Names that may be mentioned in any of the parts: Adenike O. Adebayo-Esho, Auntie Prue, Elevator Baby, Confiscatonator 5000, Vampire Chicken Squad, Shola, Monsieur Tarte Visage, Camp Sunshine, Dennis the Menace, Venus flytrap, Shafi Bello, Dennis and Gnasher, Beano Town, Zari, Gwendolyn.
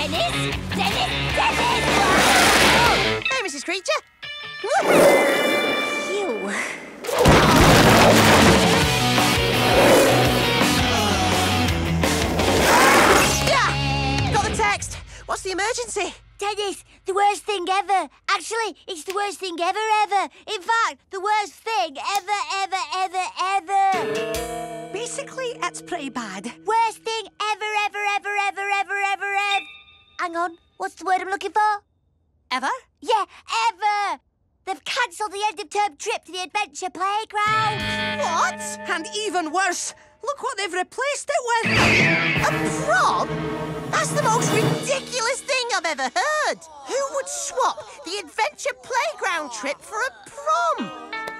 Dennis! Dennis! Dennis! Oh, hello, Mrs. Creature. Woo! Ah! Got the text. What's the emergency? Dennis, the worst thing ever. Actually, it's the worst thing ever, ever. In fact, the worst thing ever, ever, ever, ever. Basically, it's pretty bad. Worst thing ever, ever, ever, ever, ever, ever, ever. Hang on, what's the word I'm looking for? Ever? Yeah, ever. They've cancelled the end-of-term trip to the adventure playground. What? And even worse, look what they've replaced it with. A prom? That's the most ridiculous thing I've ever heard. Who would swap the adventure playground trip for a prom?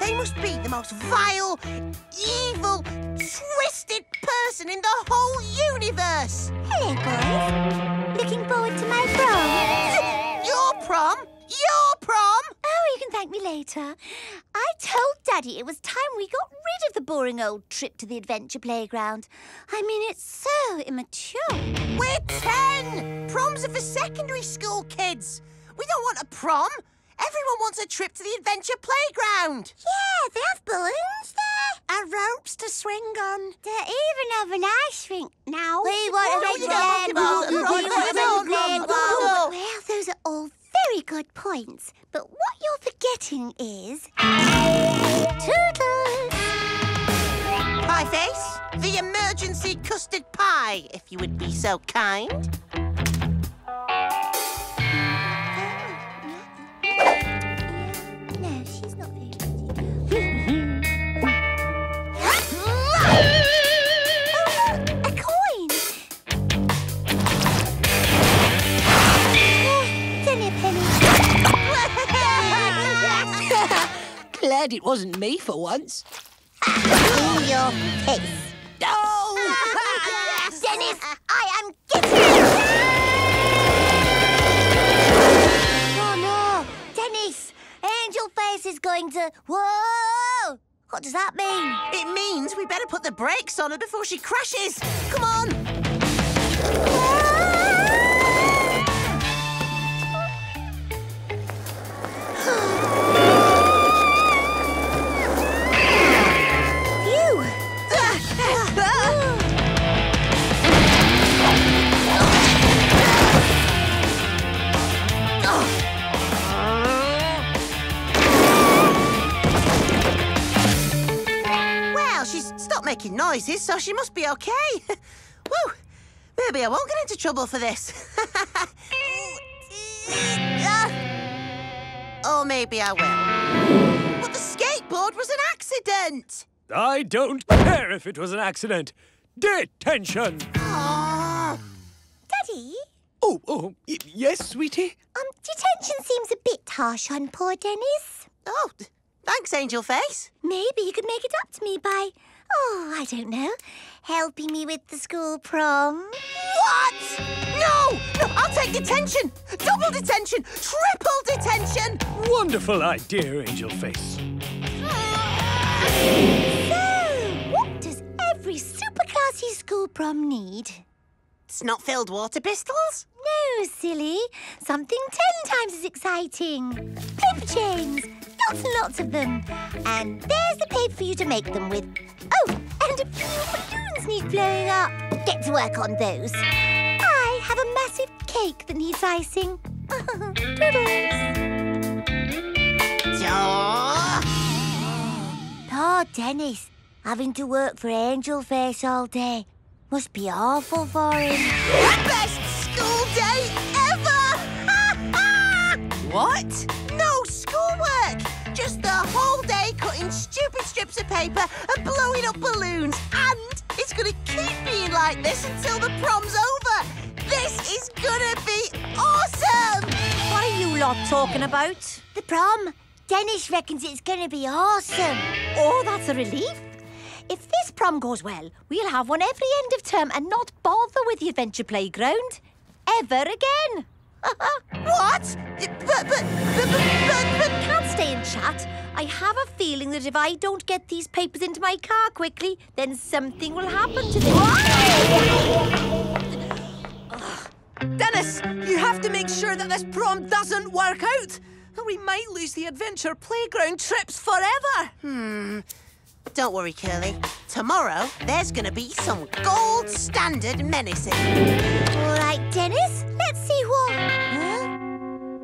They must be the most vile, evil, twisted person in the whole universe. Hello, boys. Looking forward to my prom. Your prom? Your prom? Oh, you can thank me later. I told Daddy it was time we got rid of the boring old trip to the adventure playground. I mean, it's so immature. We're 10! Proms are for secondary school kids. We don't want a prom. Everyone wants a trip to the adventure playground. Yeah, they have balloons there. And ropes to swing on. They even have an ice rink now. We want a playground. Well, those are all very good points, but what you're forgetting is... Toodles! Pie Face, the emergency custard pie, if you would be so kind. No, she's not very pretty. Glad it wasn't me for once. In your face. Oh! Yes. Dennis, I am getting it! Oh, no. Dennis, Angel Face is going to... Whoa! What does that mean? It means we better put the brakes on her before she crashes. Come on! Making noises, so she must be okay. Woo! Maybe I won't get into trouble for this. Or maybe I will. But the skateboard was an accident. I don't care if it was an accident. Detention! Aww. Daddy? Oh, yes, sweetie? Detention seems a bit harsh on poor Dennis. Oh, thanks, Angel Face. Maybe you could make it up to me by... Oh, I don't know. Helping me with the school prom. What? No! No, I'll take detention! Double detention! Triple detention! Wonderful idea, Angel Face. So, what does every super classy school prom need? Snot-filled water pistols? No, silly. Something 10 times as exciting. Paper chains. Lots and lots of them. And there's the paper for you to make them with. Oh, and a few balloons need blowing up. Get to work on those. I have a massive cake that needs icing. Toodles. Poor Dennis. Having to work for Angel Face all day. Must be awful for him. The best school day ever! What? No schoolwork! Just the whole day cutting stupid strips of paper and blowing up balloons. And it's going to keep being like this until the prom's over. This is going to be awesome! What are you lot talking about? The prom. Dennis reckons it's going to be awesome. Oh, that's a relief. If this prom goes well, we'll have one every end of term and not bother with the adventure playground ever again. What? But can't stay and chat. I have a feeling that if I don't get these papers into my car quickly, then something will happen to them. Dennis, you have to make sure that this prom doesn't work out, or we might lose the adventure playground trips forever. Don't worry, Curly. Tomorrow, there's going to be some gold standard menacing. All right, Dennis, let's see what... Huh?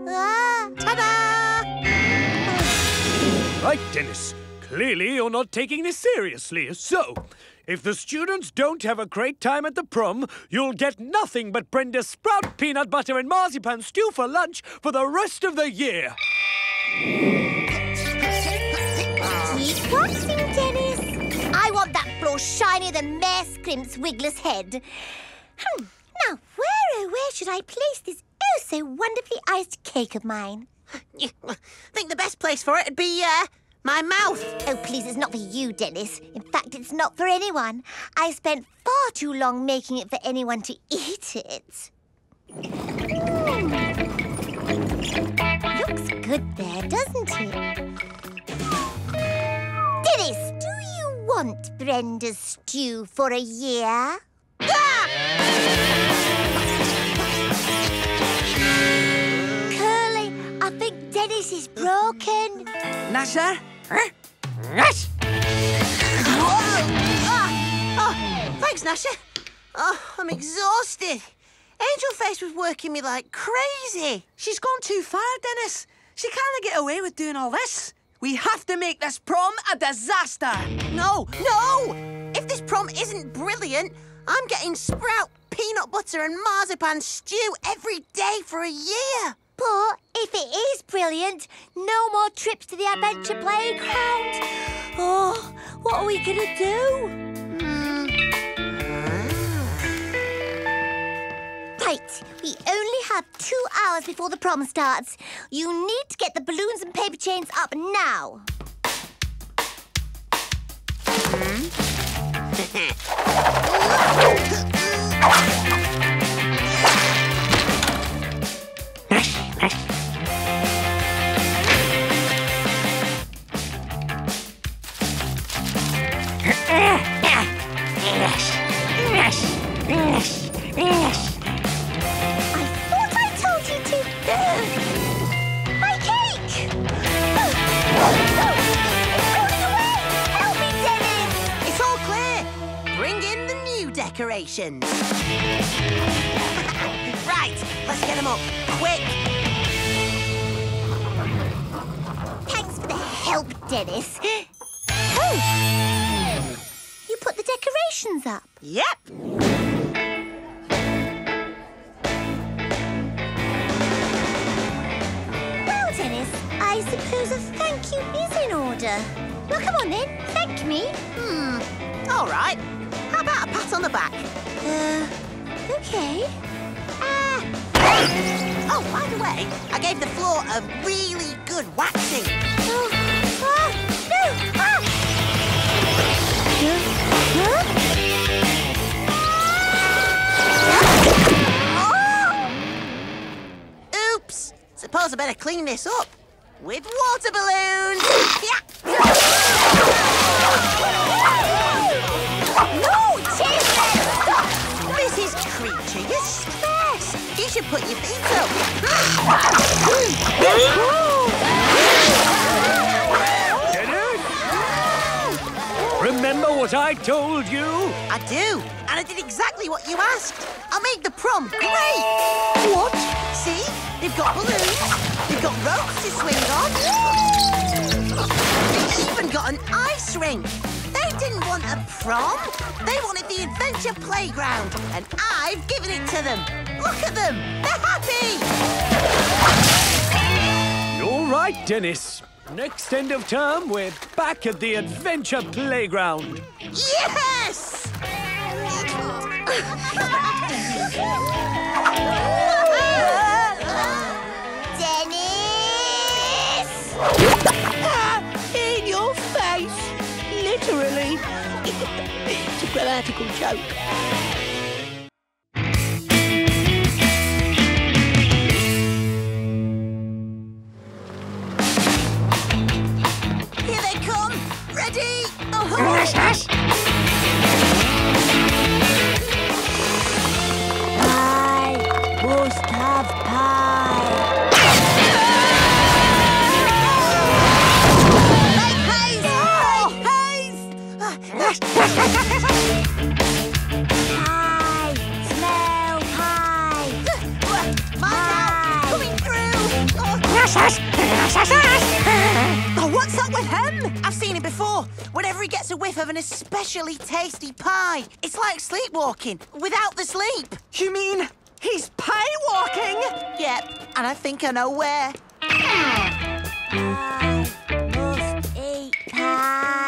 Ah, ta-da! Right, Dennis. Clearly, you're not taking this seriously. So, if the students don't have a great time at the prom, you'll get nothing but Brenda's sprout peanut butter and marzipan stew for lunch for the rest of the year. Keep boxing, Dennis. I want that floor shinier than Mayor Scrimp's wigless head. Now, where should I place this oh-so-wonderfully iced cake of mine? I think the best place for it would be, my mouth. Oh, please, it's not for you, Dennis. In fact, it's not for anyone. I spent far too long making it for anyone to eat it. Looks good there, doesn't it? Dennis, do you want Brenda's stew for a year? Curly, I think Dennis is broken. Nasher? Huh? Yes. Thanks, Nasher. I'm exhausted. Angel Face was working me like crazy. She's gone too far, Dennis. She can't get away with doing all this. We have to make this prom a disaster. No! If this prom isn't brilliant, I'm getting sprout, peanut butter and marzipan stew every day for a year. But if it is brilliant, no more trips to the adventure playground. Oh, what are we going to do? Right, we only have 2 hours before the prom starts. You need to get the balloons and paper chains up now. Decorations. Right, let's get them up, quick. Thanks for the help, Dennis. Oh! You put the decorations up? Yep. Well, Dennis, I suppose a thank you is in order. Well, come on then, thank me. All right. How about a pat on the back? OK. Oh, by the way, I gave the floor a really good waxing. Oops. Suppose I better clean this up with water balloons. No, Children! Stop! Mrs. Creature, you're stressed. You should put your feet up. Dennis? Remember what I told you? I do, and I did exactly what you asked. I'll make the prom great. What? See? They've got balloons. They've got ropes to swing on. They've even got an ice rink. They didn't want a prom. They wanted the adventure playground, and I've given it to them. Look at them. They're happy. You're right, Dennis. Next end of term, we're back at the adventure playground. Yes! Dennis! In your face. Literally. It's a grammatical joke. Here they come. Ready? Oh, hi. Hi. love pie. Make haste! Pie! Smell pie! Pie! Coming through! Oh, what's up with him? I've seen it before. Whenever he gets a whiff of an especially tasty pie, it's like sleepwalking without the sleep. You mean he's pie walking? Yep, and I think I know where. I must eat pie.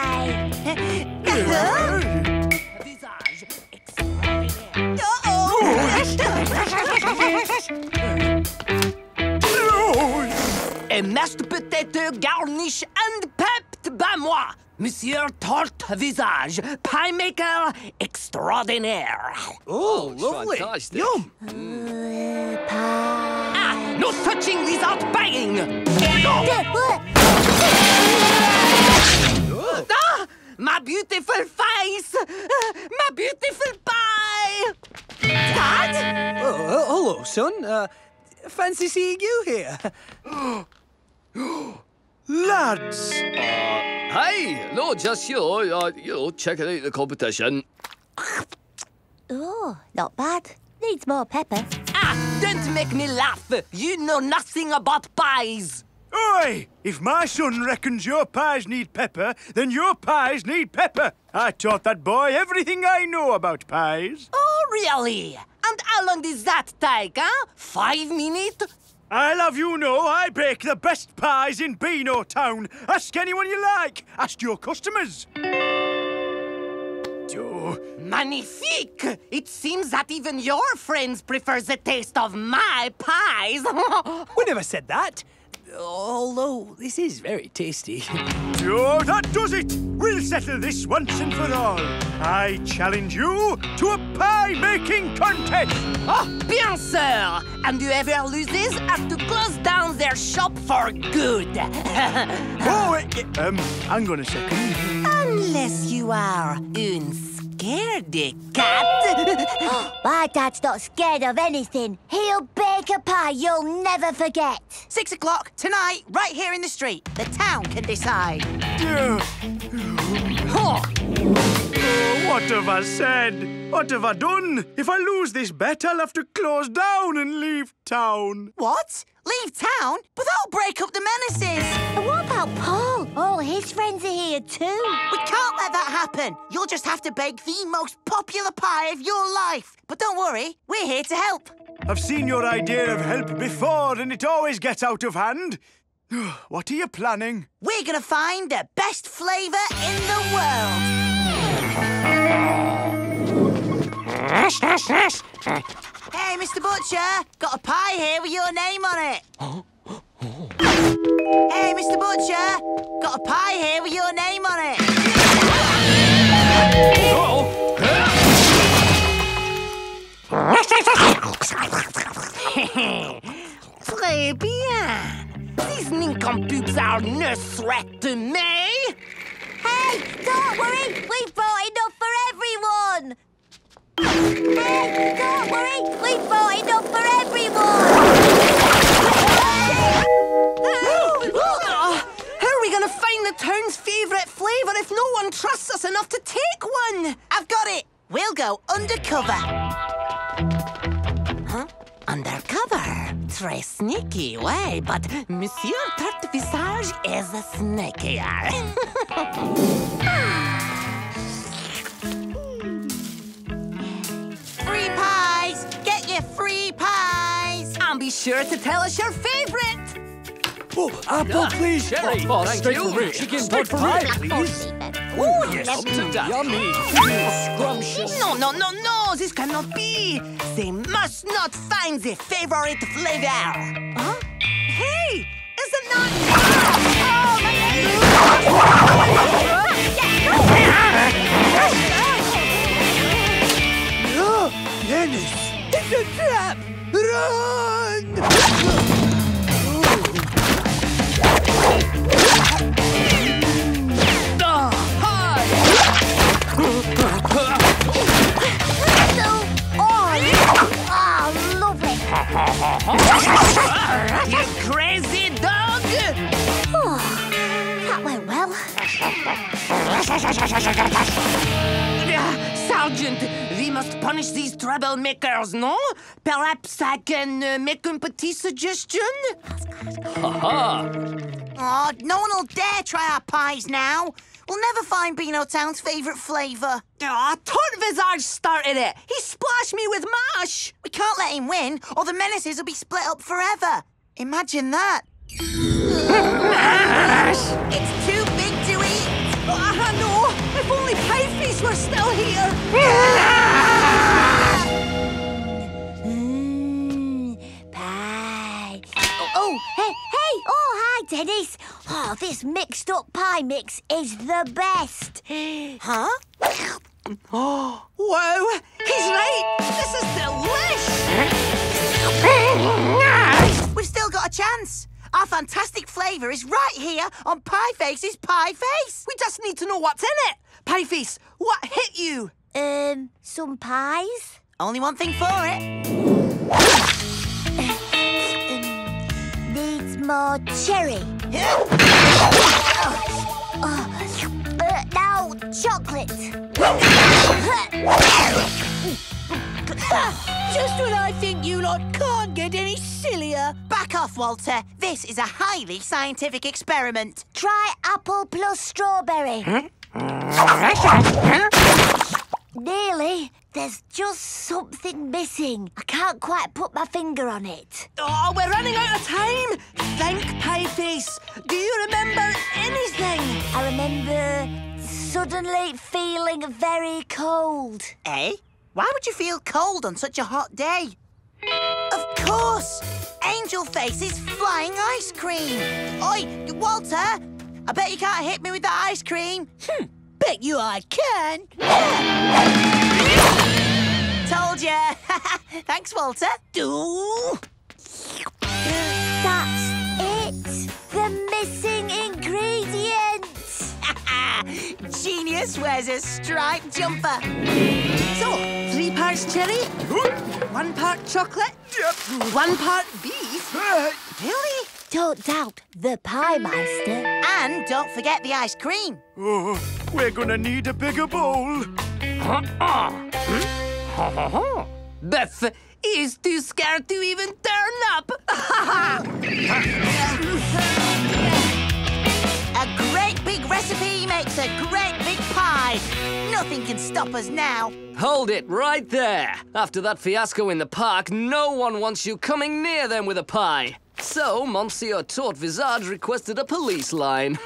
A mashed potato garnish and pepped by moi, Monsieur Tarte Visage, pie maker extraordinaire. Oh, lovely. Fantastic. Yum. Pie. Ah, no touching without buying. Oh. Ah! My beautiful face! My beautiful pie! Dad? Oh, hello, son. Fancy seeing you here. Lads! Hey! No, just, checking out the competition. Oh, not bad. Needs more pepper. Ah, don't make me laugh. You know nothing about pies. Oi! If my son reckons your pies need pepper, then your pies need pepper. I taught that boy everything I know about pies. Oh, really? And how long does that take, huh? 5 minutes? I'll have you know I bake the best pies in Beano Town. Ask anyone you like. Ask your customers. Oh, magnifique! It seems that even your friends prefer the taste of my pies. We never said that. Although, this is very tasty. Oh, that does it! We'll settle this once and for all. I challenge you to a pie-making contest! Oh, bien sûr! And whoever loses has to close down their shop for good. Hang on a second. Unless you are un scaredy cat. My dad's not scared of anything. He'll bake a pie you'll never forget. 6 o'clock tonight, right here in the street. The town can decide. Oh, what have I said? What have I done? If I lose this bet, I'll have to close down and leave town. What? Leave town? But that'll break up the menaces. And what about Paul? All his friends are here too. We can't let that happen. You'll just have to bake the most popular pie of your life. But don't worry, we're here to help. I've seen your idea of help before and it always gets out of hand. What are you planning? We're gonna find the best flavour in the world. Hey, Mr. Butcher, got a pie here with your name on it. Hey, Mr. Butcher, got a pie here with your name on it. Uh-oh. Très bien. These nincompoops are no threat to me! Hey, don't worry! We've bought enough for everyone! Hey, don't worry! We've bought enough for everyone! How are we gonna find the town's favourite flavour if no one trusts us enough to take one? I've got it! We'll go undercover! Undercover? Très sneaky way, but Monsieur Tarte Visage is sneakier. Free pies! Get your free pies! And be sure to tell us your favourite! Oh, apple, please! Cherry! Oh, thank you! Chicken pot pie, please! Oh, yes! Yummy! Scrumptious! No, no, no, no! This cannot be! They must not find their favourite flavour! Huh? Hey! Is it not... Oh, my head! No! Dennis! It's a trap! Run! You crazy dog! Oh, that went well. Sergeant, we must punish these troublemakers, no? Perhaps I can make a petit suggestion? Oh, no one will dare try our pies now. We'll never find Beano Town's favourite flavour. Aw, Tarte Visage started it. He splashed me with marsh. We can't let him win, or the menaces will be split up forever. Imagine that. Marsh! It's too big to eat. I know. If only Pie Face were still here. Pie. Oh, hey, hey. Oh, hi, Dennis. Oh, this mixed-up pie mix is the best. Huh? Oh, whoa! He's right! This is delicious! We've still got a chance. Our fantastic flavour is right here on Pie Face's Pie Face. We just need to know what's in it. Pie Face, what hit you? Some pies. Only one thing for it. Needs more cherry. Now, chocolate. Just when I think you lot can't get any sillier. Back off, Walter. This is a highly scientific experiment. Try apple plus strawberry. Nearly. There's just something missing. I can't quite put my finger on it. Oh, we're running out of time. Think, Pie Face. Do you remember anything? I remember suddenly feeling very cold. Eh? Why would you feel cold on such a hot day? Of course! Angel Face is flying ice cream. Oi, Walter, I bet you can't hit me with that ice cream. Bet you I can. Told you. Thanks, Walter. That's it. The missing ingredients. Genius wears a striped jumper. So, 3 parts cherry, 1 part chocolate, 1 part beef. Really? Don't doubt the Pie Meister. And don't forget the ice cream. Oh, we're gonna need a bigger bowl. Beth is too scared to even turn up. A great big recipe makes a great big pie. Nothing can stop us now. Hold it right there. After that fiasco in the park, no one wants you coming near them with a pie. So, Monsieur Tarte Visage requested a police line.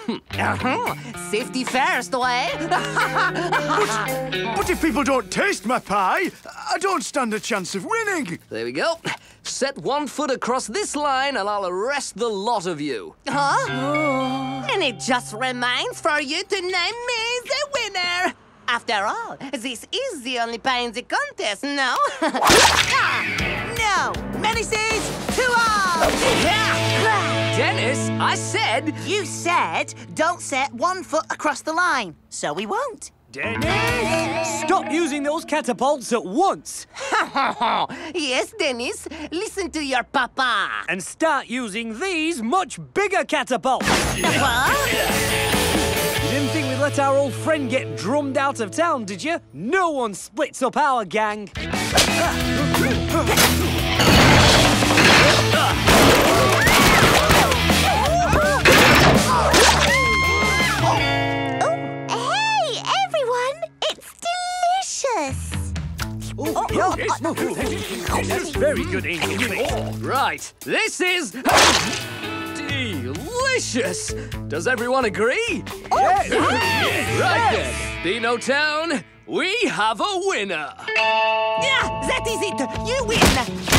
Safety first, way. But if people don't taste my pie, I don't stand a chance of winning. There we go. Set 1 foot across this line and I'll arrest the lot of you. Huh? And it just remains for you to name me the winner. After all, this is the only pie in the contest, no? No! Menaces to all! Dennis, I said... You said don't set 1 foot across the line, so we won't. Dennis! Stop using those catapults at once! Yes, Dennis, listen to your papa. And start using these much bigger catapults. What? Let our old friend get drummed out of town, did you? No one splits up our gang. Hey, everyone! It's delicious! Yes, very good, Angel. Right, this is... delicious! Does everyone agree? Oh, yes. Yes. Right then, Beano Town, we have a winner! Yeah, that is it! You win!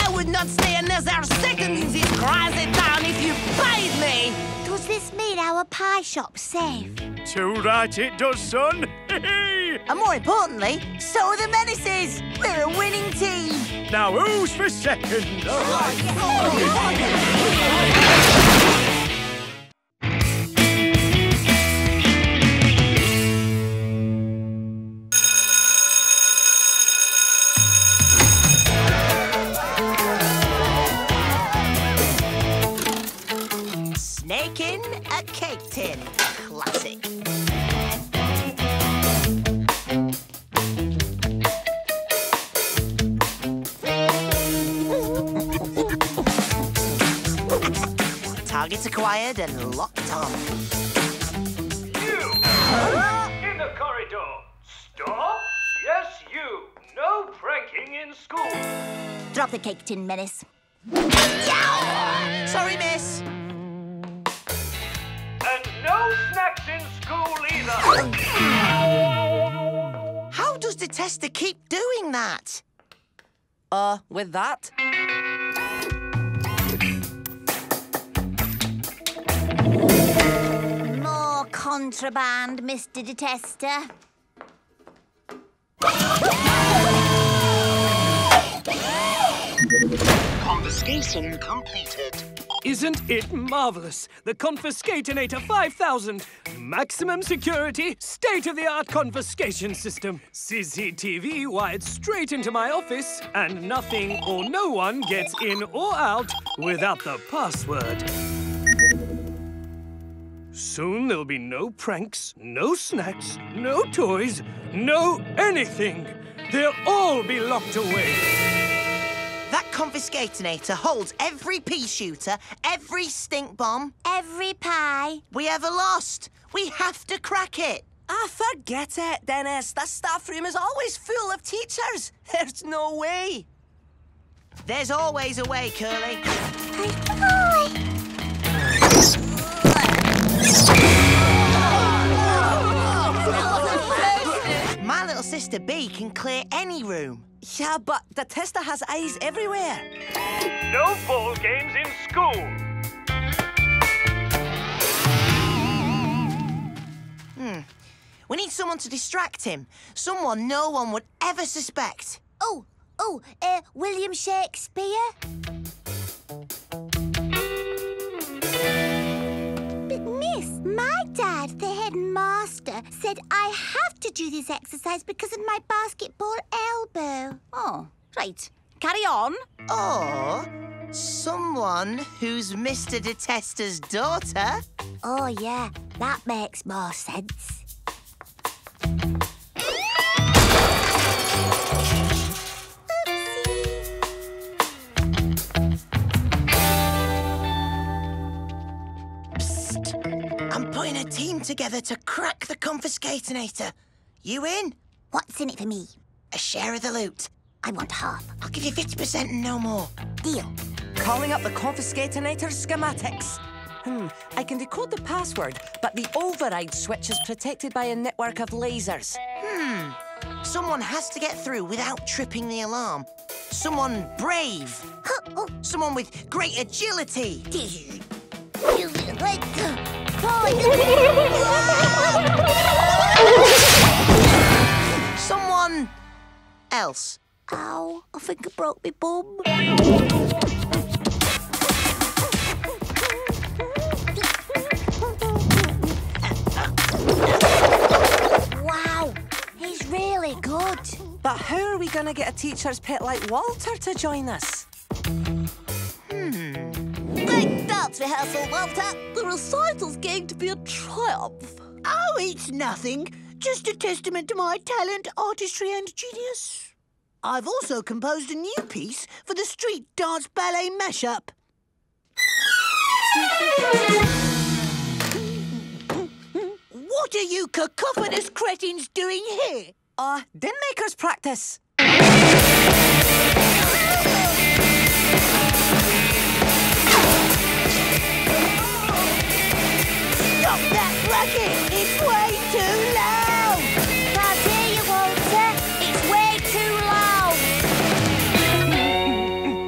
I would not stay another second in this crazy town if you paid me! Does this mean our pie shop's safe? Too right it does, son! And more importantly, so are the menaces! We're a winning team! Now who's for second? All right. making a cake tin. Classic. Targets acquired and locked on. You! Huh? In the corridor. Stop? Yes, you. No pranking in school. Drop the cake tin, Menace. Sorry, miss. And no snacks in school either. How does the tester keep doing that? With that? More contraband, Mr. Detester. Confiscation completed. Isn't it marvellous? The Confiscatonator 5000. Maximum security, state-of-the-art confiscation system. CCTV wired straight into my office, and nothing or no one gets in or out without the password. Soon there'll be no pranks, no snacks, no toys, no anything. They'll all be locked away. That Confiscatonator holds every pea shooter, every stink bomb... every pie... we ever lost. We have to crack it. Forget it, Dennis. This staff room is always full of teachers. There's no way. There's always a way, Curly. My little sister B can clear any room. Yeah, but the tester has eyes everywhere. No ball games in school. We need someone to distract him. Someone no one would ever suspect. William Shakespeare? But, miss, my dad, the headmaster, said I have to do this exercise because of my basketball elbow. Oh, right. Carry on. Or someone who's Mr. Detester's daughter. Oh, yeah. That makes more sense. I'm putting a team together to crack the Confiscatonator. You in? What's in it for me? A share of the loot. I want half. I'll give you 50% and no more. Deal. Calling up the Confiscatonator's schematics. I can decode the password, but the override switch is protected by a network of lasers. Someone has to get through without tripping the alarm. Someone brave. Someone with great agility. Someone else. Ow, I think I broke my bum. Wow, he's really good. But how are we going to get a teacher's pet like Walter to join us? Great dance rehearsal, Walter. The recital's going to be a triumph. Oh, it's nothing. Just a testament to my talent, artistry and genius. I've also composed a new piece for the street dance ballet mashup. What are you cacophonous cretins doing here? Din makers practice. Stop that racket! It's way too loud! I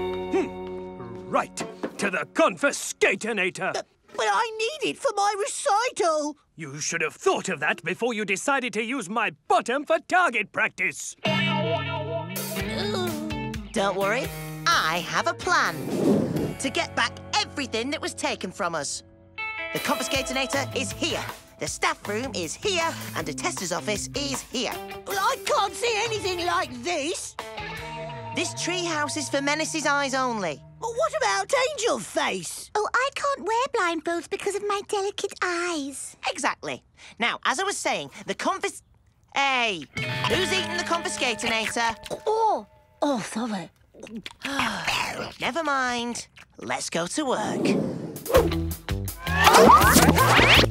hear you, Walter. It's way too loud! Right, to the Confiscatonator! But I need it for my recital! You should have thought of that before you decided to use my bottom for target practice! Don't worry, I have a plan. To get back everything that was taken from us. The Confiscatonator is here, the staff room is here, and the tester's office is here. Well, I can't see anything like this. This treehouse is for Menace's eyes only. But what about Angel Face? Oh, I can't wear blindfolds because of my delicate eyes. Exactly. Now, as I was saying, the Hey! Who's eating the Confiscatonator? Oh, sorry. Never mind. Let's go to work. Oh!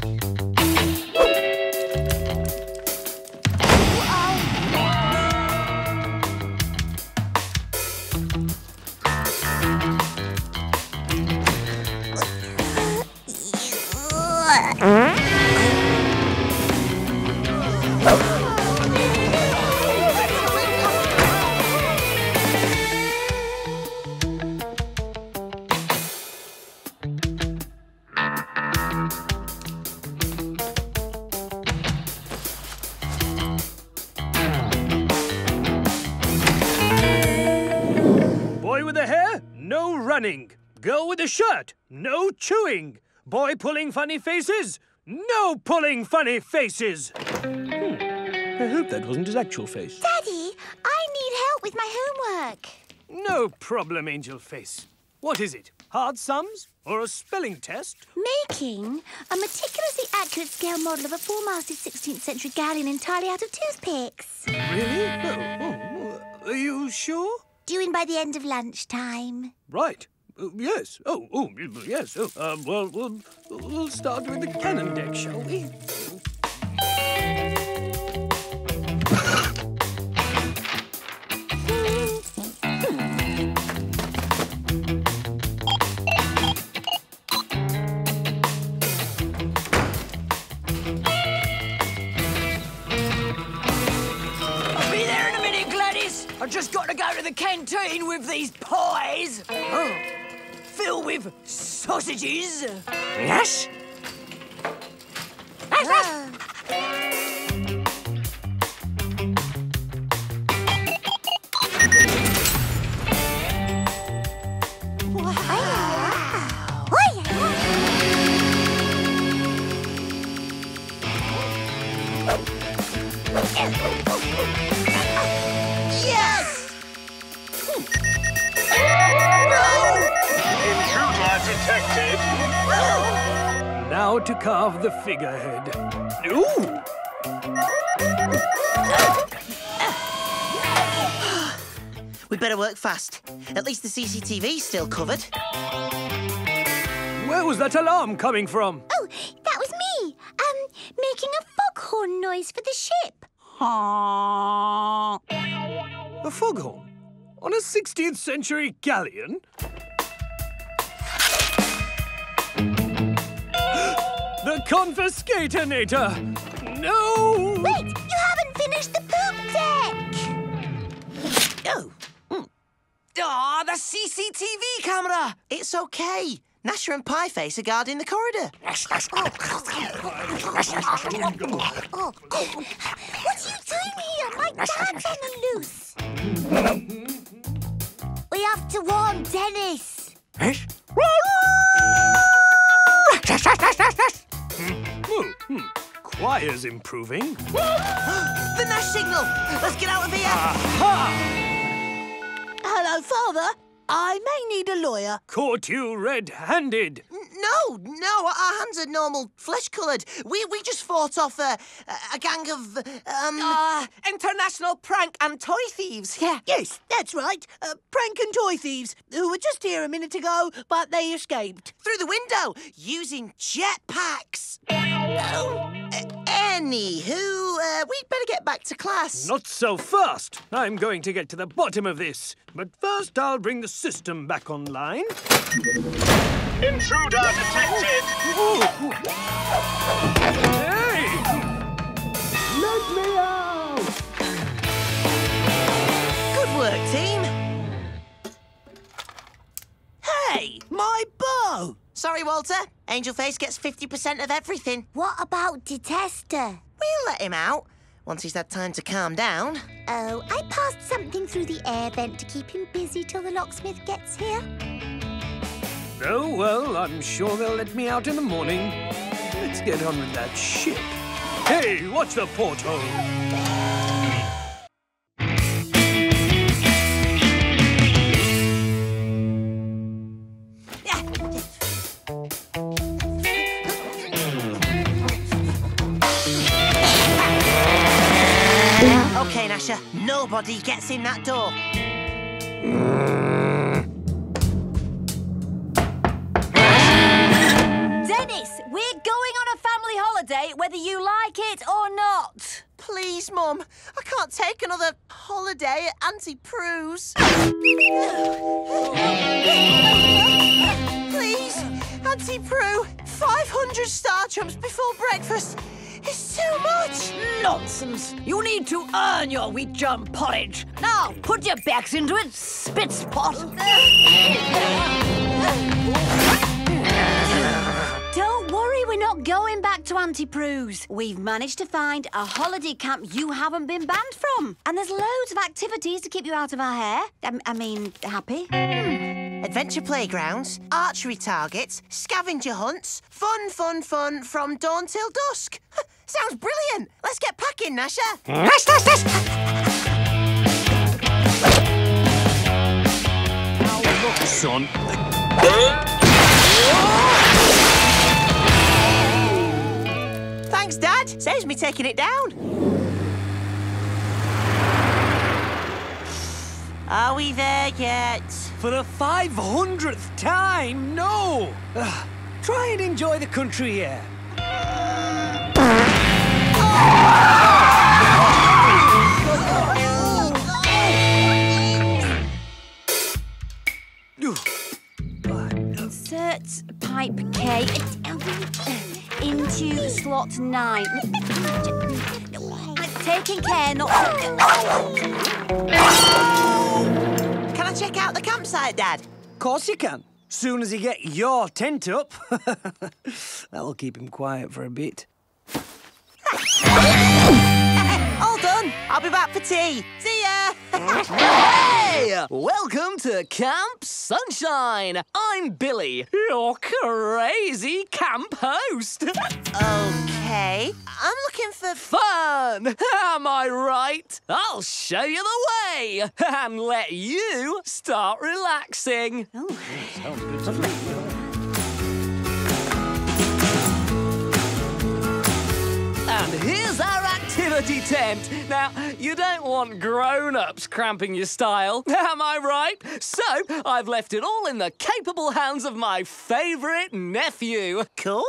Girl with a shirt, no chewing. Boy pulling funny faces, no pulling funny faces. I hope that wasn't his actual face. Daddy, I need help with my homework. No problem, Angel Face. What is it? Hard sums or a spelling test? Making a meticulously accurate scale model of a four-masted 16th century galleon entirely out of toothpicks. Really? Oh. Are you sure? Due in by the end of lunchtime. Right. Yes. Oh, yes. Well, we'll start with the cannon deck, shall we? The canteen with these pies, filled with sausages. Yes. Now to carve the figurehead. Ooh! We better work fast. At least the CCTV's still covered. Where was that alarm coming from? Oh, that was me. Making a foghorn noise for the ship. A foghorn? On a 16th century galleon? The Confiscatonator! No! Wait! You haven't finished the poop deck! Oh. The CCTV camera! It's OK. Nasher and Pieface are guarding the corridor. What are you doing here? My dad's on the loose. We have to warn Dennis. Yes? Choir's improving. The Nash signal! Let's get out of here! Aha! Hello, Father. I may need a lawyer. Caught you red-handed. No, our hands are normal, flesh-coloured. We just fought off a gang of, international prank and toy thieves, yeah. Yes, that's right. Prank and toy thieves, who were just here a minute ago, but they escaped. Through the window, using jetpacks. Anywho, we'd better get back to class. Not so fast. I'm going to get to the bottom of this. But first, I'll bring the system back online. Intruder detected! Hey! Let me out! Good work, team. Hey, my bow! Sorry, Walter. Angel Face gets 50% of everything. What about Detester? We'll let him out once he's had time to calm down. Oh, I passed something through the air vent to keep him busy till the locksmith gets here. Oh, well, I'm sure they'll let me out in the morning. Let's get on with that ship. Hey, watch the porthole. pressure, nobody gets in that door. Dennis, we're going on a family holiday whether you like it or not. Please, Mum, I can't take another holiday at Auntie Prue's. Please, Auntie Prue, 500 star jumps before breakfast. It's too much! Nonsense! You need to earn your wheat germ porridge. Now, put your backs into it, spitz pot. Don't worry, we're not going back to Auntie Prue's. We've managed to find a holiday camp you haven't been banned from. And there's loads of activities to keep you out of our hair. I mean, happy. Adventure playgrounds, archery targets, scavenger hunts, fun from dawn till dusk. Sounds brilliant! Let's get packing, Nasha! Yes! Oh, look, son. Thanks, Dad. Saves me taking it down. Are we there yet? For the 500th time, no! Try and enjoy the country air. Insert pipe K into slot 9. Taking care not to... Can I check out the campsite, Dad? Of course you can. Soon as you get your tent up. That'll keep him quiet for a bit. All done. I'll be back for tea. See ya. Hey! Welcome to Camp Sunshine. I'm Billy, your crazy camp host. Okay. I'm looking for... fun! Am I right? I'll show you the way and let you start relaxing. Oh, sounds good. Lovely. And here's our activity tent. Now, you don't want grown-ups cramping your style, am I right? So, I've left it all in the capable hands of my favourite nephew. Cool.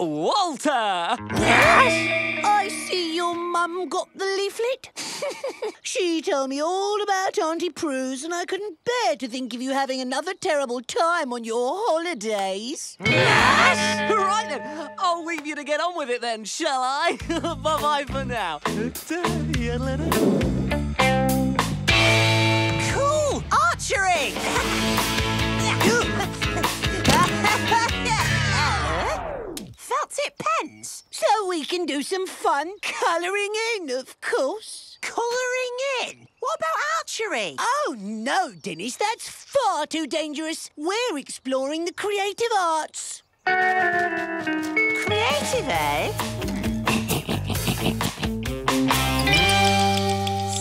Walter. Yes! I see your mum got the leaflet. She told me all about Auntie Prue's and I couldn't bear to think of you having another terrible time on your holidays. Yes! Right then, I'll leave you to get on with it then, shall I? Bye-bye for now. Cool! Archery! Felt-tip pens. So we can do some fun colouring in, of course. Colouring in? What about archery? Oh, no, Dennis, that's far too dangerous. We're exploring the creative arts. Creative, eh?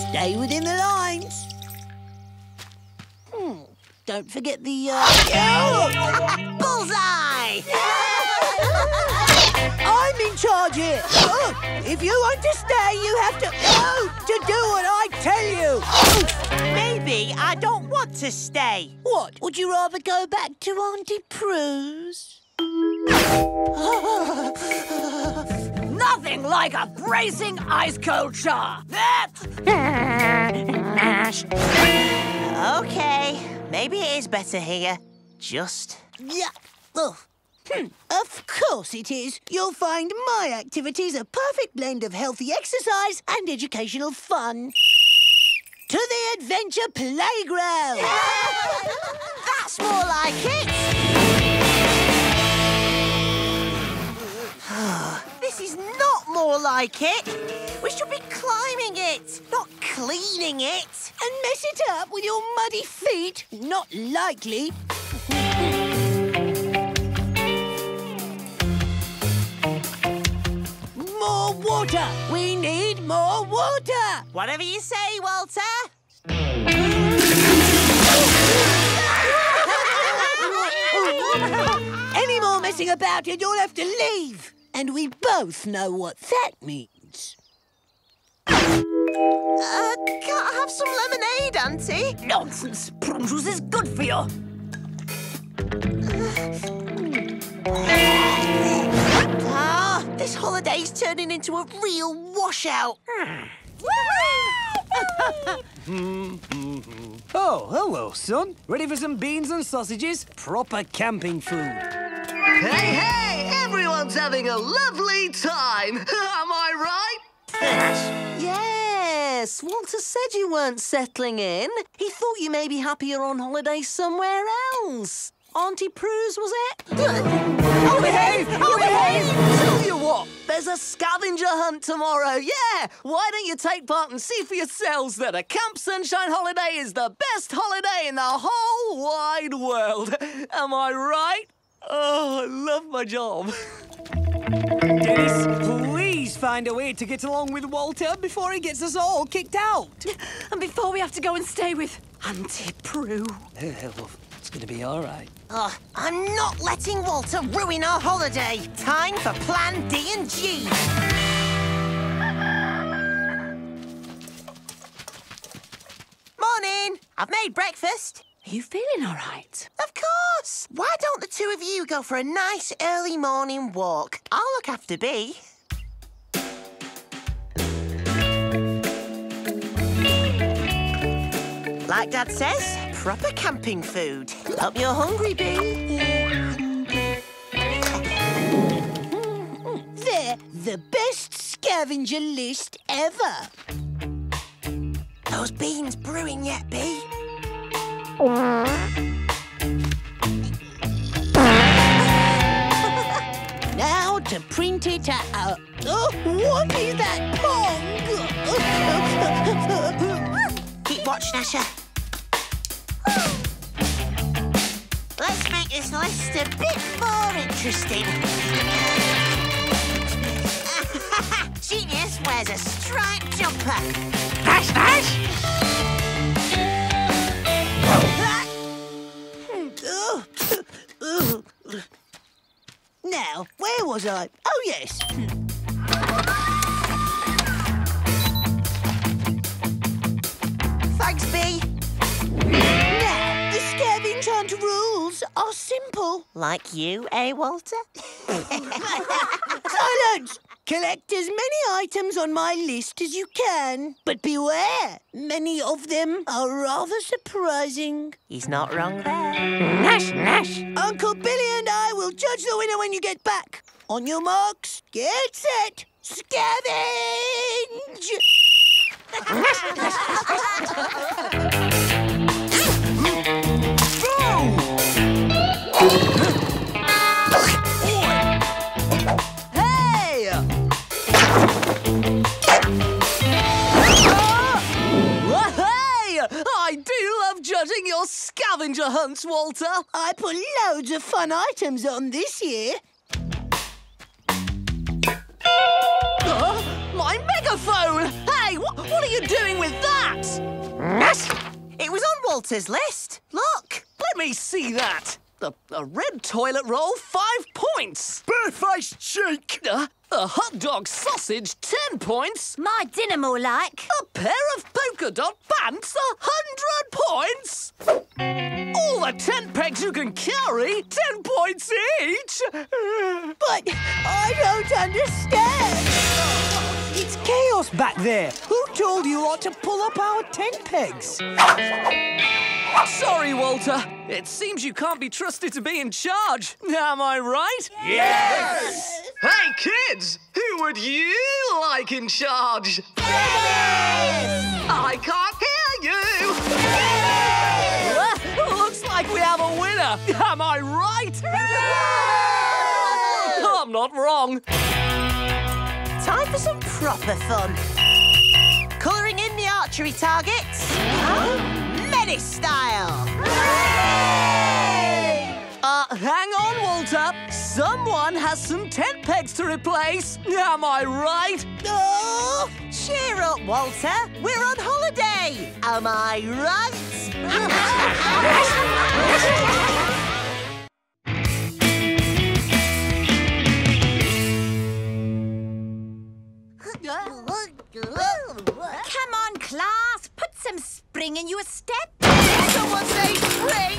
Stay within the lines. Don't forget the... Bullseye! I'm in charge here. Oh, if you want to stay, you have to do what I tell you. Maybe I don't want to stay. What? Would you rather go back to Auntie Prue's? Nothing like a bracing ice-cold shower. Okay, maybe it is better here. Just... yeah. Oh. Of course it is. You'll find my activities a perfect blend of healthy exercise and educational fun. To the adventure playground! Yeah! That's more like it! This is not more like it. We should be climbing it, not cleaning it. And mess it up with your muddy feet? Not likely. More water. We need more water. Whatever you say, Walter. Any more messing about it, you'll have to leave. And we both know what that means. Can't I have some lemonade, Auntie? Nonsense! Prune juice is good for you. This holiday's turning into a real washout. Oh, hello, son. Ready for some beans and sausages? Proper camping food. Hey, hey! Everyone's having a lovely time. Am I right? Yes. Walter said you weren't settling in. He thought you may be happier on holiday somewhere else. Auntie Prue's, was it? I'll behave! I'll behave! Tell you what, there's a scavenger hunt tomorrow, yeah! Why don't you take part and see for yourselves that a Camp Sunshine holiday is the best holiday in the whole wide world? Am I right? Oh, I love my job. Dennis, please find a way to get along with Walter before he gets us all kicked out. And before we have to go and stay with Auntie Prue. It's going to be all right. Oh, I'm not letting Walter ruin our holiday. Time for Plan D and G. Morning. I've made breakfast. Are you feeling all right? Of course. Why don't the two of you go for a nice early morning walk? I'll look after Bee. Like Dad says, proper camping food. Hope you're hungry, Bee. They're the best scavenger list ever. Those beans brewing yet, Bee? Now to print it out. Oh, what is that pong? Keep watch, Nasha. Let's make this list a bit more interesting. Genius wears a striped jumper. Dash, dash! Now, where was I? Oh, yes. Thanks, Bee. Now, the scavenge hunt rules are simple. Like you, eh, Walter? Silence! Collect as many items on my list as you can. But beware, many of them are rather surprising. He's not wrong there. Nash, nash! Uncle Billy and I will judge the winner when you get back. On your marks, get set, scavenge! Hey! I do love judging your scavenger hunts, Walter. I put loads of fun items on this year. My megaphone! Hey, what are you doing with that? It was on Walter's list. Look. Let me see that. A red toilet roll, 5 points. Barefaced cheek. A hot dog sausage, 10 points. My dinner, more like. A pair of polka dot pants, 100 points. All the tent pegs you can carry, 10 points each. But I don't understand. It's chaos back there. Who told you ought to pull up our tent pegs? Sorry, Walter. It seems you can't be trusted to be in charge. Am I right? Yes! Hey, kids! Who would you like in charge? Dennis! I can't hear you! Dennis! Looks like we have a winner. Am I right? Hooray! I'm not wrong. Time for some proper fun. Colouring in the archery targets. Huh? Menace style. Hang on, Walter. Someone has some tent pegs to replace. Am I right? Oh, cheer up, Walter. We're on holiday. Am I right? Come class. Put some spring in your step. Someone say spring!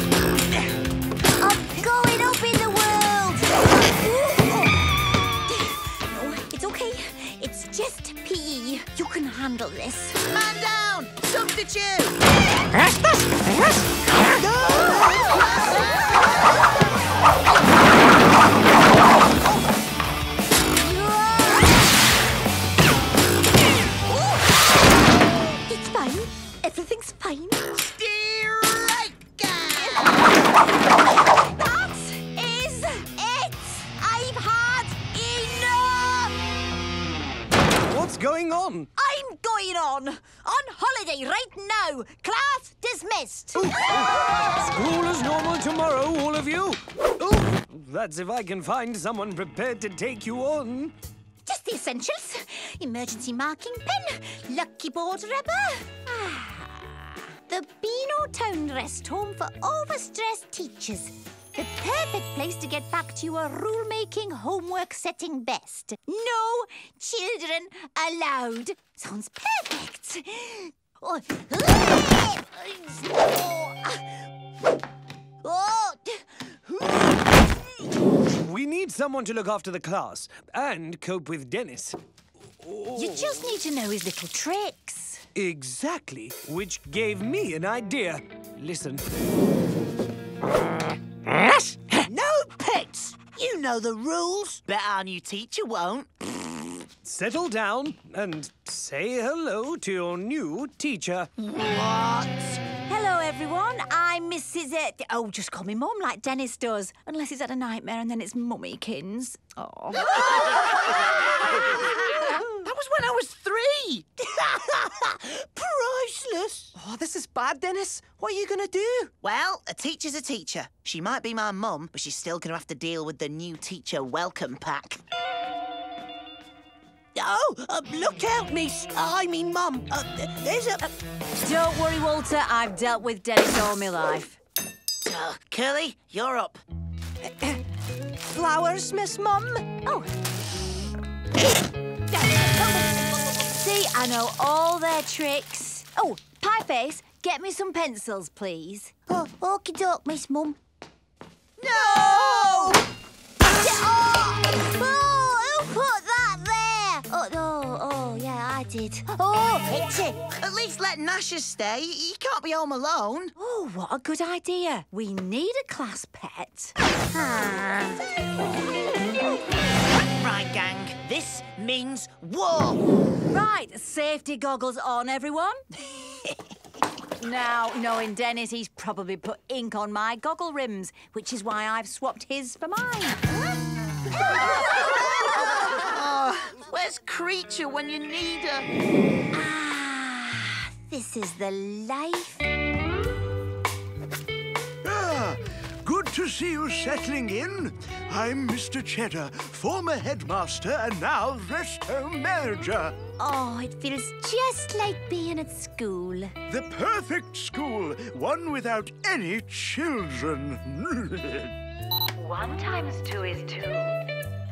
I'm going up in the world! No, it's okay. It's just PE. You can handle this. Man down! Substitute! It's fine. Everything's fine. Strike! That is it! I've had enough! What's going on? I'm going on! On holiday right now! Class dismissed! Ooh. School is normal tomorrow, all of you! Ooh. That's if I can find someone prepared to take you on. Just the essentials. Emergency marking pen, lucky board rubber. The Beano Town Rest Home for overstressed teachers. The perfect place to get back to your rule-making, homework-setting best. No children allowed. Sounds perfect. We need someone to look after the class and cope with Dennis. You just need to know his little tricks. Exactly, which gave me an idea. Listen. No pets! You know the rules. Bet our new teacher won't. Settle down and say hello to your new teacher. What? Hello, everyone. I'm Mrs. Oh, just call me Mum like Dennis does. Unless he's had a nightmare and then it's Mummykins. Oh. That was when I was 3. Priceless. Oh, this is bad, Dennis. What are you going to do? Well, a teacher's a teacher. She might be my mum, but she's still going to have to deal with the new teacher welcome pack. Oh, look out, Miss. I mean, Mum. There's a... Don't worry, Walter. I've dealt with Dennis all my life. Curly, you're up. Flowers, Miss Mum. Oh. See, I know all their tricks. Oh, Pieface, get me some pencils, please. Oh, okie doke, Miss Mum. No! Oh, who put that there? Oh, yeah, I did. Oh, it's it. At least let Nasher stay. He can't be home alone. Oh, what a good idea. We need a class pet. Right, gang. This means war. Right, safety goggles on, everyone. Now, knowing Dennis, he's probably put ink on my goggle rims, which is why I've swapped his for mine. Where's Creature when you need her? Ah, this is the life. Ah, good to see you settling in. I'm Mr. Cheddar, former headmaster and now rest home manager. Oh, it feels just like being at school. The perfect school, one without any children. 1 times 2 is 2.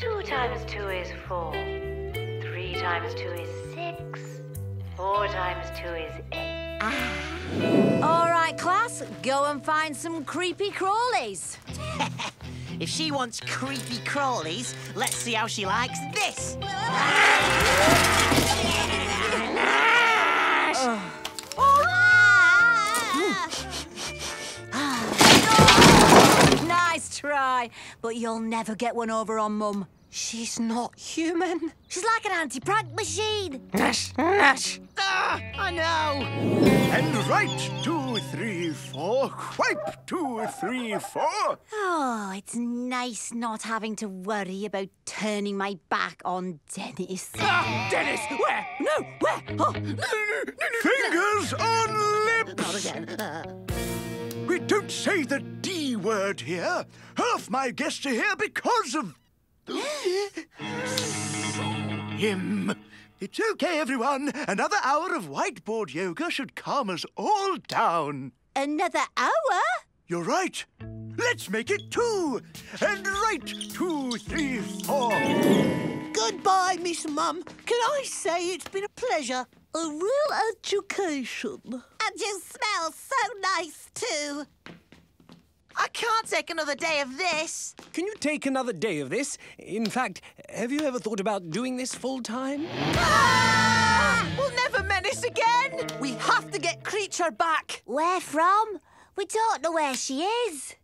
2 times 2 is 4. 3 times 2 is 6. 4 times 2 is 8. All right, class, go and find some creepy crawlies. If she wants creepy crawlies, let's see how she likes this. Nice try, but you'll never get one over on Mum. She's not human. She's like an anti-prank machine. Nash, nash. Ah, I know. And right, 2, 3, 4. Wipe, 2, 3, 4. Oh, it's nice not having to worry about turning my back on Dennis. Ah, Dennis, where? No, where? Oh, fingers on lips. Not again. We don't say the D word here. Half my guests are here because of... him. It's okay, everyone. Another hour of whiteboard yoga should calm us all down. Another hour? You're right. Let's make it two. And right, 2, 3, 4. Goodbye, Miss Mum. Can I say it's been a pleasure? A real education. And you smell so nice, too. I can't take another day of this. Can you take another day of this? In fact, have you ever thought about doing this full time? Ah! We'll never menace again. We have to get Creature back. Where from? We don't know where she is.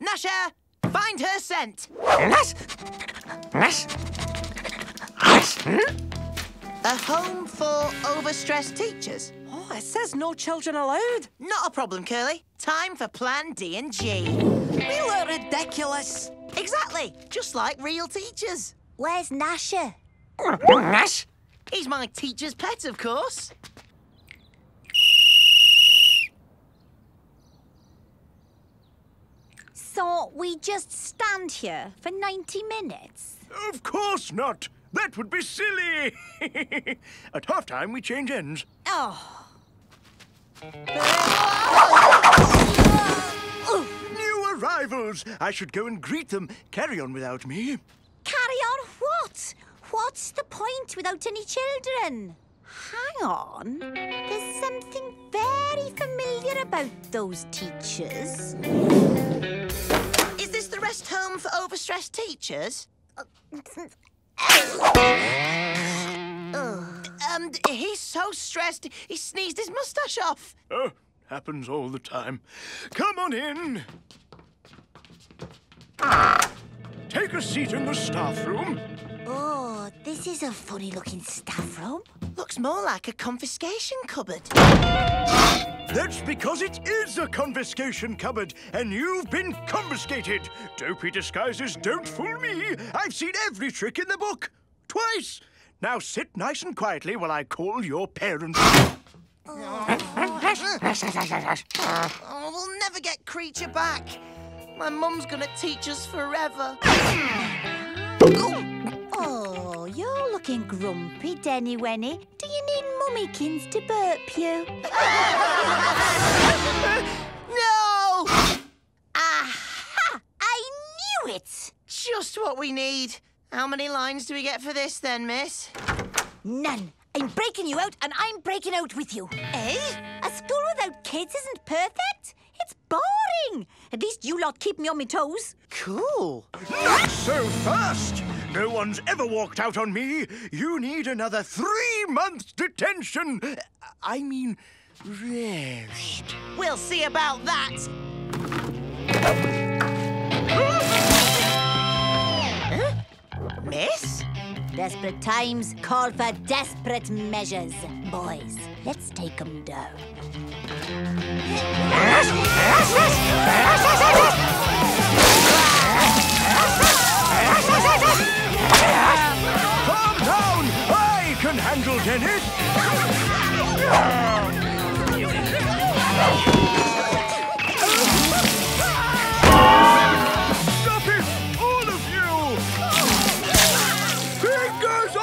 Nasha, find her scent. A home for overstressed teachers. Oh, it says no children allowed. Not a problem, Curly. Time for Plan D and G. We were ridiculous. Exactly. Just like real teachers. Where's Nasha? Nash? He's my teacher's pet, of course. So we just stand here for 90 minutes? Of course not. That would be silly. At half-time, we change ends. Oh. New arrivals. I should go and greet them. Carry on without me. Carry on what? What's the point without any children? Hang on. There's something very familiar about those teachers. Is this the rest home for overstressed teachers? He's so stressed, he sneezed his moustache off. Oh, happens all the time. Come on in. Take a seat in the staff room. Oh, this is a funny-looking staff room. Looks more like a confiscation cupboard. That's because it is a confiscation cupboard, and you've been confiscated. Dopey disguises don't fool me. I've seen every trick in the book. Twice. Now sit nice and quietly while I call your parents. Oh, we'll never get Creature back. My mum's gonna teach us forever. Oh, you're looking grumpy, Denny Wenny. Do you need mummykins to burp you? No! Aha! I knew it! Just what we need. How many lines do we get for this, then, miss? None. I'm breaking you out, and I'm breaking out with you. Eh? A school without kids isn't perfect. It's boring. At least you lot keep me on my toes. Cool. Not so fast. No one's ever walked out on me. You need another 3 months' detention. I mean, rest. We'll see about that. Miss? Desperate times call for desperate measures. Boys, let's take them down. Calm down! I can handle Dennis! Stop it, all of you! Fingers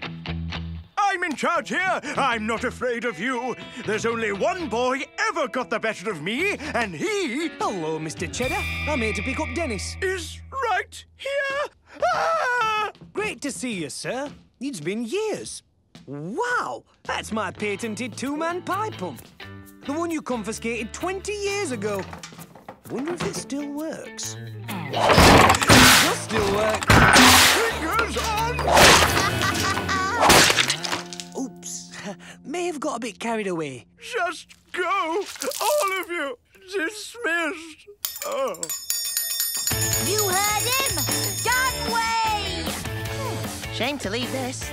on lips! I'm in charge here. I'm not afraid of you. There's only one boy ever got the better of me, and he... Hello, Mr. Cheddar. I'm here to pick up Dennis. Is right here. Ah! Great to see you, sir. It's been years. Wow, that's my patented two-man pipe pump. The one you confiscated 20 years ago. Wonder if it still works. It does still work. Fingers on! Oops. May have got a bit carried away. Just go. All of you. Dismissed. Oh. You heard him. Done way. Shame to leave this.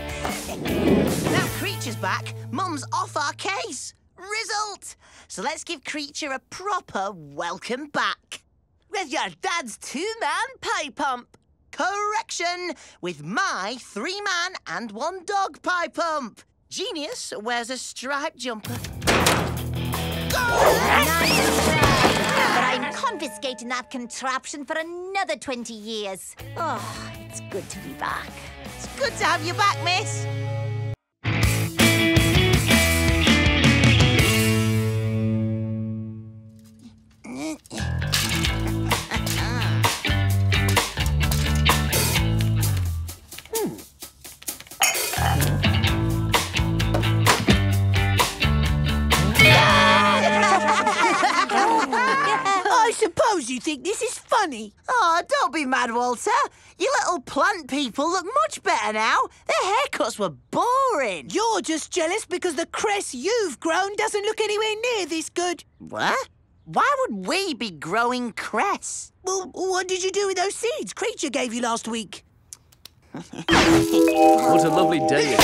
Now Creature's back. Mum's off our case. Result. So let's give Creature a proper welcome back. With your dad's two-man pipe pump. Correction, with my three-man and one-dog pipe pump. Genius wears a striped jumper. But I'm confiscating that contraption for another 20 years. Oh, it's good to be back. It's good to have you back, miss. you think this is funny? Oh, don't be mad, Walter. You little plant people look much better now. Their haircuts were boring. You're just jealous because the cress you've grown doesn't look anywhere near this good. What? Why would we be growing cress? Well, what did you do with those seeds Creature gave you last week? What a lovely day.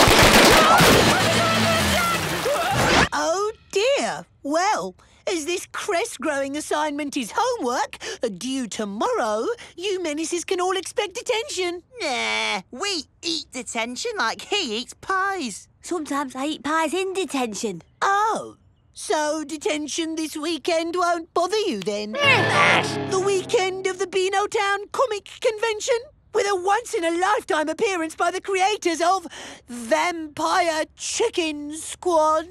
Oh, dear. Well, as this cress-growing assignment is homework, due tomorrow, you menaces can all expect attention. Nah, we eat detention like he eats pies. Sometimes I eat pies in detention. Oh, so detention this weekend won't bother you, then? The weekend of the Beano Town Comic Convention? With a once-in-a-lifetime appearance by the creators of Vampire Chicken Squad.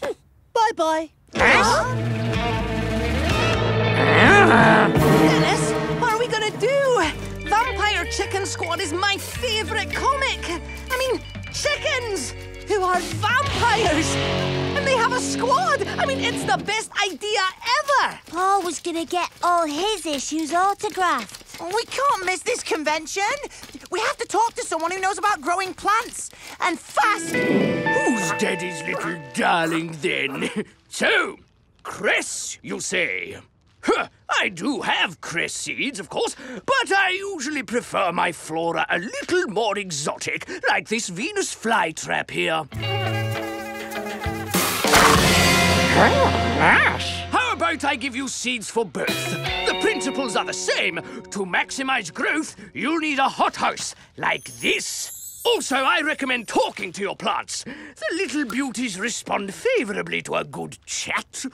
Bye-bye. Dennis, what are we going to do? Vampire Chicken Squad is my favourite comic. I mean, chickens who are vampires. And they have a squad. I mean, it's the best idea ever. Paul was going to get all his issues autographed. We can't miss this convention. We have to talk to someone who knows about growing plants. And fast. Who's Daddy's little darling, then? So, cress, you say? Huh, I do have cress seeds, of course, but I usually prefer my flora a little more exotic, like this Venus flytrap here. How about I give you seeds for both? The principles are the same. To maximize growth, you'll need a hothouse, like this. Also, I recommend talking to your plants. The little beauties respond favorably to a good chat.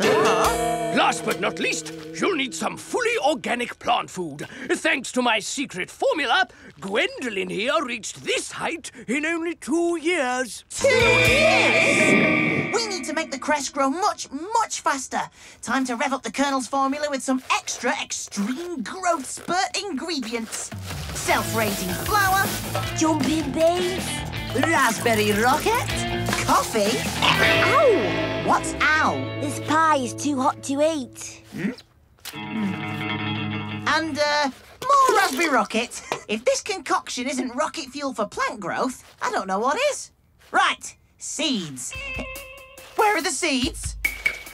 Last but not least, you'll need some fully organic plant food. Thanks to my secret formula, Gwendolyn here reached this height in only 2 years. 2 years? We need to make the cress grow much, much faster. Time to rev up the Colonel's formula with some extra extreme growth spurt ingredients. Self-raising flour, jumping beans, raspberry rocket, coffee. Ow! What's ow? This pie is too hot to eat. And, more raspberry rocket. If this concoction isn't rocket fuel for plant growth, I don't know what is. Right, seeds. Where are the seeds?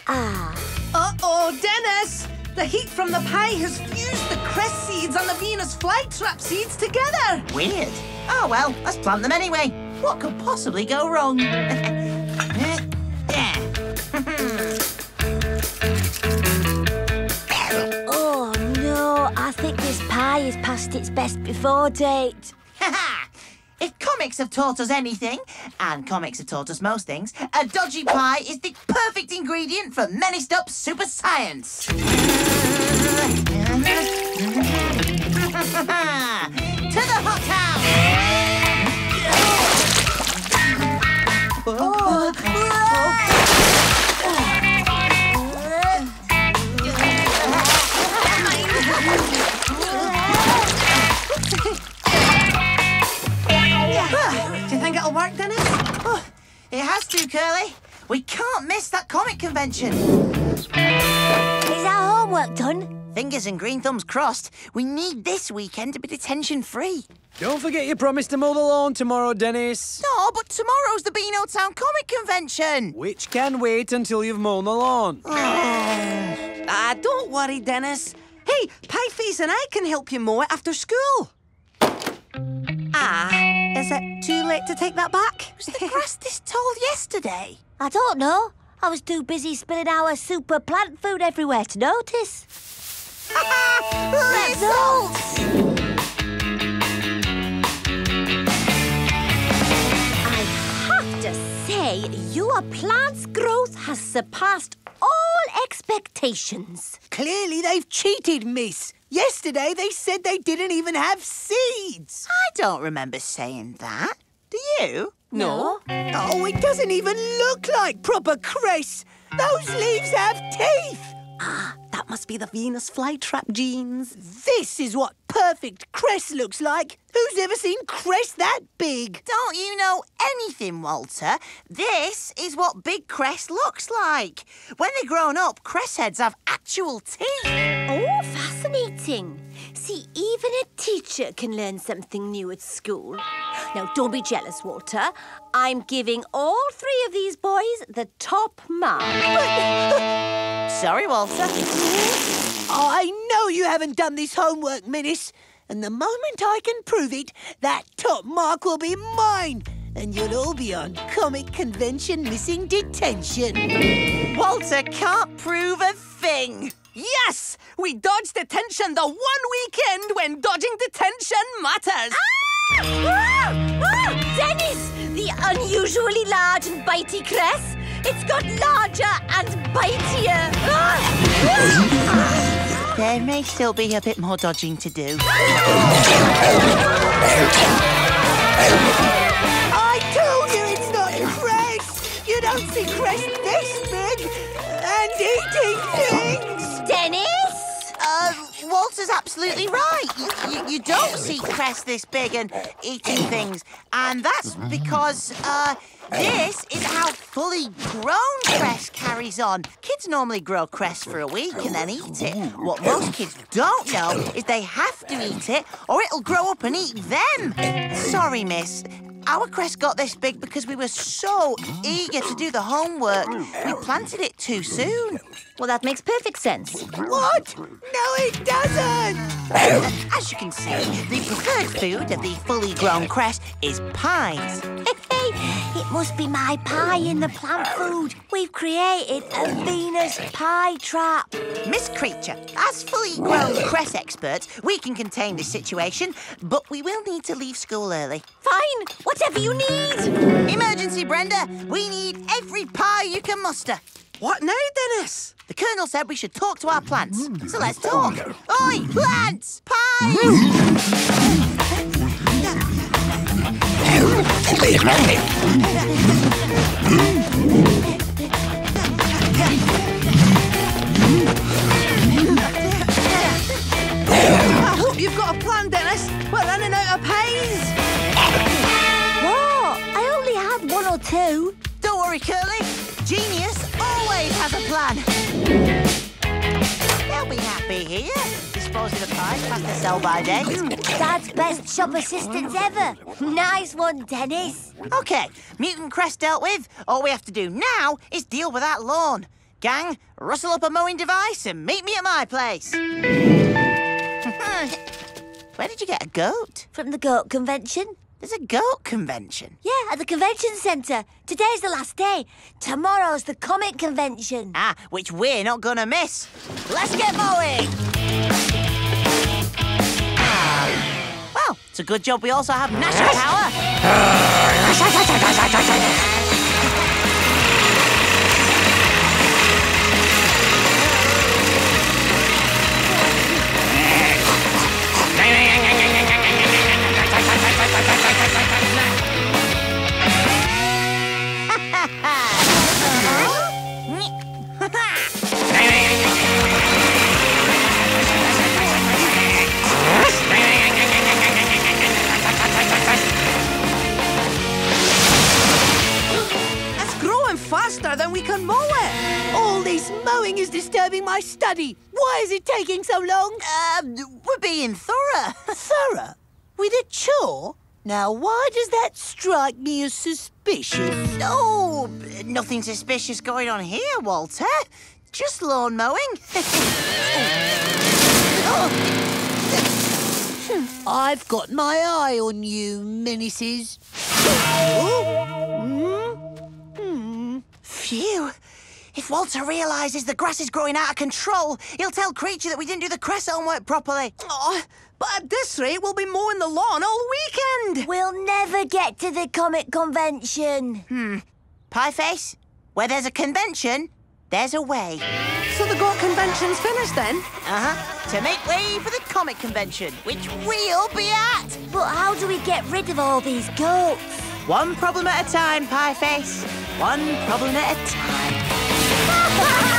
Ah. Uh-oh, Dennis! The heat from the pie has fused the cress seeds and the Venus flytrap seeds together. Weird. Oh, well, let's plant them anyway. What could possibly go wrong? Oh, no. I think this pie is past its best before date. Ha-ha! If comics have taught us anything, and comics have taught us most things, a dodgy pie is the perfect ingredient for menaced up super science. To the hothouse! Do you think it'll work, Dennis? Oh, it has to, Curly. We can't miss that comic convention. Is our homework done? Fingers and green thumbs crossed. We need this weekend to be detention-free. Don't forget you promised to mow the lawn tomorrow, Dennis. No, but tomorrow's the Beano Town Comic Convention. Which can wait until you've mown the lawn. Don't worry, Dennis. Hey, Pieface and I can help you mow it after school. Is it too late to take that back? Was the grass this tall yesterday? I don't know. I was too busy spilling our super plant food everywhere to notice. Results! I have to say, your plant's growth has surpassed all expectations. Clearly they've cheated, miss. Yesterday, they said they didn't even have seeds. I don't remember saying that. Do you? No. Oh, it doesn't even look like proper cress. Those leaves have teeth. Ah, that must be the Venus flytrap genes. This is what perfect cress looks like. Who's ever seen cress that big? Don't you know anything, Walter? This is what big cress looks like. When they're grown up, cress heads have actual teeth. Oh, fascinating. See, even a teacher can learn something new at school. Now, don't be jealous, Walter. I'm giving all three of these boys the top mark. Sorry, Walter. I know you haven't done this homework, Minis. And the moment I can prove it, that top mark will be mine. And you'll all be on comic convention missing detention. Walter can't prove a thing. Yes! We dodged detention the one weekend when dodging detention matters! Ah! Ah! Ah! Dennis! The unusually large and bitey cress! It's got larger and bitier! Ah! There may still be a bit more dodging to do. I told you it's not cress! You don't see cress this big and eating things! Dennis? Walter's absolutely right. You don't see cress this big and eating things. And that's because, this is how fully grown cress carries on. Kids normally grow cress for a week and then eat it. What most kids don't know is they have to eat it or it'll grow up and eat them. Sorry, miss. Our cress got this big because we were so eager to do the homework. We planted it too soon. Well, that makes perfect sense. What? No, it doesn't! As you can see, the preferred food of the fully grown cress is pies. It must be my pie in the plant food. We've created a Venus pie trap. Miss Creature, as fully grown cress experts, we can contain this situation, but we will need to leave school early. Fine, whatever you need. Emergency, Brenda. We need every pie you can muster. What now, Dennis? The Colonel said we should talk to our plants, so let's talk. Oi, plants! I hope you've got a plan, Dennis. We're running out of pies. Whoa, I only had one or two. Don't worry, Curly. Genius always has a plan. They'll be happy here, disposing of pies past the sell-by date. Dad's best shop assistants ever. Nice one, Dennis. OK, mutant cress dealt with. All we have to do now is deal with that lawn. Gang, rustle up a mowing device and meet me at my place. Where did you get a goat? From the goat convention. There's a goat convention? Yeah, at the convention centre. Today's the last day. Tomorrow's the comic convention. Ah, which we're not gonna miss. Let's get mowing! Well, it's a good job we also have national power. It's growing faster than we can mow it. All this mowing is disturbing my study. Why is it taking so long? We're being thorough. Thorough? With a chore? Now, why does that strike me as suspicious? Oh, nothing suspicious going on here, Walter. Just lawn mowing. Oh. I've got my eye on you, menaces. Phew. If Walter realises the grass is growing out of control, he'll tell Creature that we didn't do the cress homework properly. Oh, but at this rate, we'll be mowing the lawn all weekend. We'll never get to the comic convention. Pieface, where there's a convention, there's a way. So the goat convention's finished then? Uh-huh. To make way for the comic convention, which we'll be at. But how do we get rid of all these goats? One problem at a time, Pieface. One problem at a time.